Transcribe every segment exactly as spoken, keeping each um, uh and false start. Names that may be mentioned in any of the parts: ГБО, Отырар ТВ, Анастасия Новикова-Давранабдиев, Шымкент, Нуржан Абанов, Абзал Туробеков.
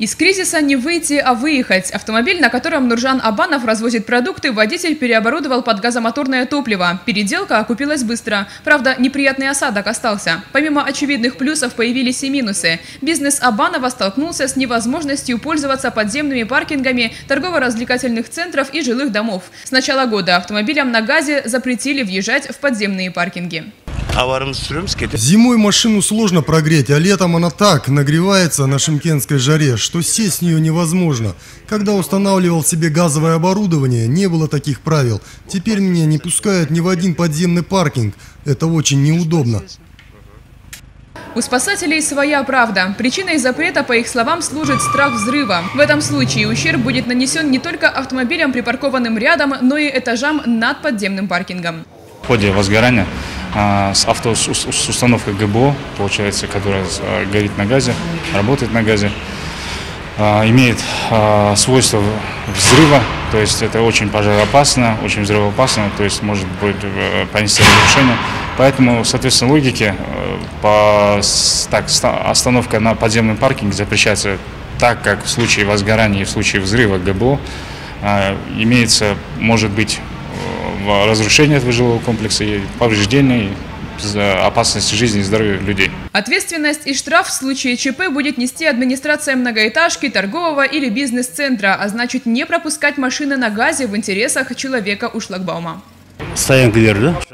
Из кризиса не выйти, а выехать. Автомобиль, на котором Нуржан Абанов развозит продукты, водитель переоборудовал под газомоторное топливо. Переделка окупилась быстро. Правда, неприятный осадок остался. Помимо очевидных плюсов появились и минусы. Бизнес Абанова столкнулся с невозможностью пользоваться подземными паркингами торгово-развлекательных центров и жилых домов. С начала года автомобилям на газе запретили въезжать в подземные паркинги. Зимой машину сложно прогреть, а летом она так нагревается на шымкентской жаре, что сесть с нее невозможно. Когда устанавливал себе газовое оборудование, не было таких правил. Теперь меня не пускают ни в один подземный паркинг. Это очень неудобно. У спасателей своя правда. Причиной запрета, по их словам, служит страх взрыва. В этом случае ущерб будет нанесен не только автомобилям, припаркованным рядом, но и этажам над подземным паркингом. В ходе возгорания с авто с установкой ГБО, получается, которая горит на газе, работает на газе, имеет свойство взрыва, то есть это очень пожароопасно, очень взрывоопасно, то есть может быть понести разрушение. Поэтому, соответственно, логике по, так, остановка на подземном паркинге запрещается, так как в случае возгорания и в случае взрыва ГБО имеется, может быть, разрушение этого жилого комплекса, и повреждения, и опасность жизни и здоровья людей. Ответственность и штраф в случае ЧП будет нести администрация многоэтажки, торгового или бизнес-центра, а значит, не пропускать машины на газе в интересах человека у шлагбаума.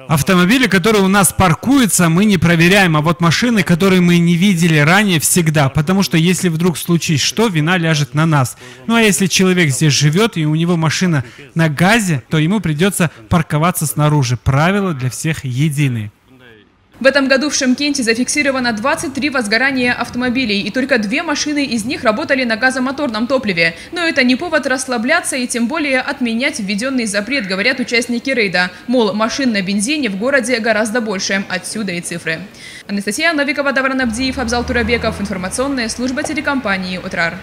Автомобили, которые у нас паркуются, мы не проверяем, а вот машины, которые мы не видели ранее, всегда, потому что если вдруг случись что, вина ляжет на нас. Ну а если человек здесь живет и у него машина на газе, то ему придется парковаться снаружи. Правила для всех едины. В этом году в Шымкенте зафиксировано двадцать три возгорания автомобилей, и только две машины из них работали на газомоторном топливе. Но это не повод расслабляться и тем более отменять введенный запрет, говорят участники рейда. Мол, машин на бензине в городе гораздо больше, отсюда и цифры. Анастасия Новикова-Давранабдиев, Абзал Туробеков, информационная служба телекомпании «Отырар».